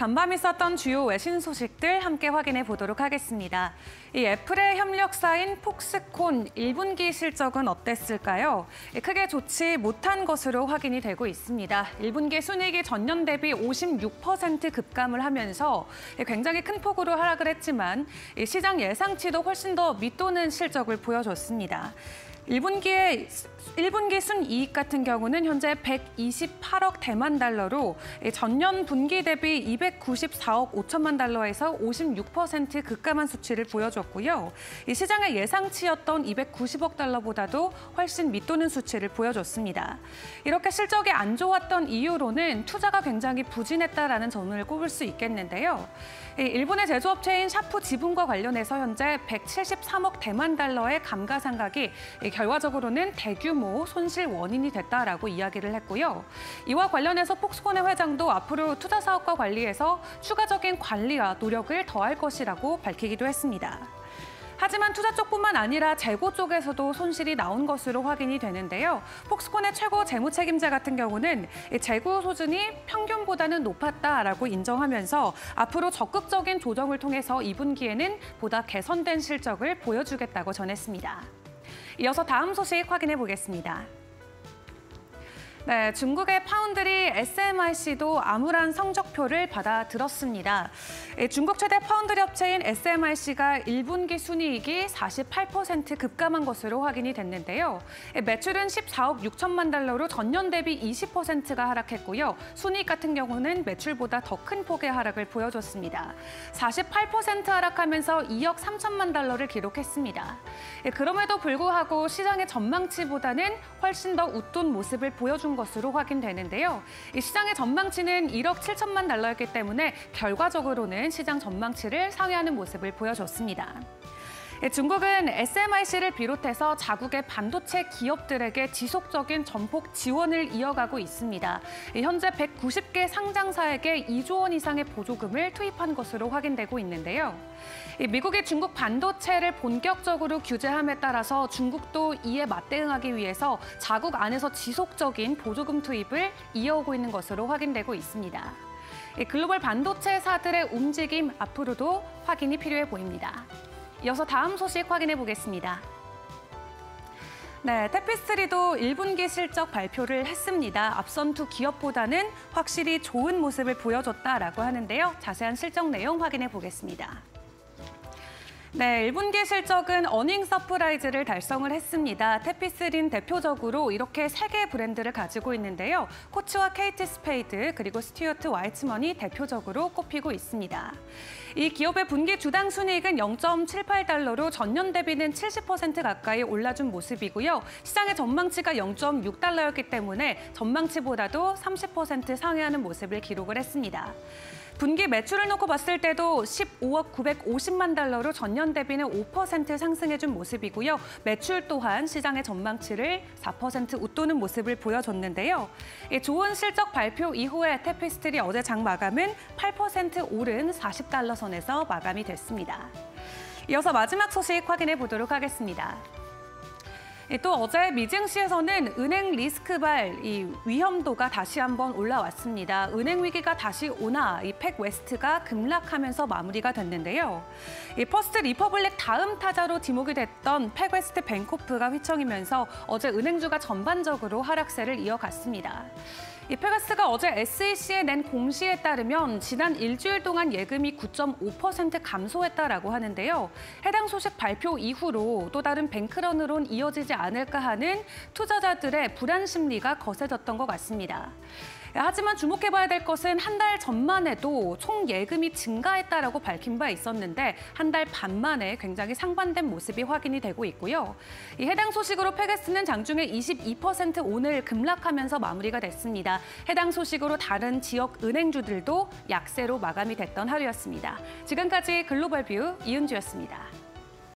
간밤 있었던 주요 외신 소식들 함께 확인해 보도록 하겠습니다. 이 애플의 협력사인 폭스콘 1분기 실적은 어땠을까요? 크게 좋지 못한 것으로 확인이 되고 있습니다. 1분기 순이익이 전년 대비 56% 급감을 하면서 굉장히 큰 폭으로 하락을 했지만 시장 예상치도 훨씬 더 밑도는 실적을 보여줬습니다. 1분기 순이익 같은 경우는 현재 128억 대만 달러로 전년 분기 대비 294억 5천만 달러에서 56% 급감한 수치를 보여줬고요. 시장의 예상치였던 290억 달러보다도 훨씬 밑도는 수치를 보여줬습니다. 이렇게 실적이 안 좋았던 이유로는 투자가 굉장히 부진했다라는 점을 꼽을 수 있겠는데요. 일본의 제조업체인 샤프 지분과 관련해서 현재 173억 대만 달러의 감가상각이 결과적으로는 대규모 손실 원인이 됐다라고 이야기를 했고요. 이와 관련해서 폭스콘의 회장도 앞으로 투자 사업과 관리해서 추가적인 관리와 노력을 더할 것이라고 밝히기도 했습니다. 하지만 투자 쪽뿐만 아니라 재고 쪽에서도 손실이 나온 것으로 확인이 되는데요. 폭스콘의 최고 재무 책임자 같은 경우는 재고 수준이 평균보다는 높았다라고 인정하면서 앞으로 적극적인 조정을 통해서 2분기에는 보다 개선된 실적을 보여주겠다고 전했습니다. 이어서 다음 소식 확인해 보겠습니다. 네, 중국의 파운드리 SMIC도 암울한 성적표를 받아들었습니다. 중국 최대 파운드리 업체인 SMIC가 1분기 순이익이 48% 급감한 것으로 확인이 됐는데요. 매출은 14억 6천만 달러로 전년 대비 20%가 하락했고요. 순이익 같은 경우는 매출보다 더 큰 폭의 하락을 보여줬습니다. 48% 하락하면서 2억 3천만 달러를 기록했습니다. 그럼에도 불구하고 시장의 전망치보다는 훨씬 더 웃돈 모습을 보여준 것으로 확인되는데요. 시장의 전망치는 1억 7천만 달러였기 때문에 결과적으로는 시장 전망치를 상회하는 모습을 보여줬습니다. 중국은 SMIC를 비롯해서 자국의 반도체 기업들에게 지속적인 전폭 지원을 이어가고 있습니다. 현재 190개 상장사에게 2조 원 이상의 보조금을 투입한 것으로 확인되고 있는데요. 미국이 중국 반도체를 본격적으로 규제함에 따라서 중국도 이에 맞대응하기 위해서 자국 안에서 지속적인 보조금 투입을 이어오고 있는 것으로 확인되고 있습니다. 글로벌 반도체사들의 움직임 앞으로도 확인이 필요해 보입니다. 이어서 다음 소식 확인해 보겠습니다. 네, 태피스트리도 1분기 실적 발표를 했습니다. 앞선 두 기업보다는 확실히 좋은 모습을 보여줬다라고 하는데요. 자세한 실적 내용 확인해 보겠습니다. 네, 1분기 실적은 어닝 서프라이즈를 달성을 했습니다. 태피스트리는 대표적으로 이렇게 3개의 브랜드를 가지고 있는데요. 코치와 케이트 스페이드, 그리고 스튜어트 와이츠먼이 대표적으로 꼽히고 있습니다. 이 기업의 분기 주당 순이익은 0.78달러로 전년 대비는 70% 가까이 올라준 모습이고요. 시장의 전망치가 0.6달러였기 때문에 전망치보다도 30% 상회하는 모습을 기록을 했습니다. 분기 매출을 놓고 봤을 때도 15억 950만 달러로 전년 대비는 5% 상승해준 모습이고요. 매출 또한 시장의 전망치를 4% 웃도는 모습을 보여줬는데요. 좋은 실적 발표 이후에 태피스트리 어제 장 마감은 8% 오른 40달러 선에서 마감이 됐습니다. 이어서 마지막 소식 확인해 보도록 하겠습니다. 또 어제 미증시에서는 은행 리스크발 이 위험도가 다시 한번 올라왔습니다. 은행 위기가 다시 오나 이 팩웨스트가 급락하면서 마무리가 됐는데요. 이 퍼스트 리퍼블릭 다음 타자로 지목이 됐던 팩웨스트 뱅코프가 휘청이면서 어제 은행주가 전반적으로 하락세를 이어갔습니다. 이 팩웨스트가 어제 SEC에 낸 공시에 따르면 지난 일주일 동안 예금이 9.5% 감소했다라고 하는데요. 해당 소식 발표 이후로 또 다른 뱅크런으론 이어지지 않을까 하는 투자자들의 불안 심리가 거세졌던 것 같습니다. 하지만 주목해봐야 될 것은 한 달 전만 해도 총 예금이 증가했다라고 밝힌 바 있었는데 한 달 반 만에 굉장히 상반된 모습이 확인이 되고 있고요. 이 해당 소식으로 팩웨스트는 장중에 22% 오늘 급락하면서 마무리가 됐습니다. 해당 소식으로 다른 지역 은행주들도 약세로 마감이 됐던 하루였습니다. 지금까지 글로벌 뷰 이은주였습니다.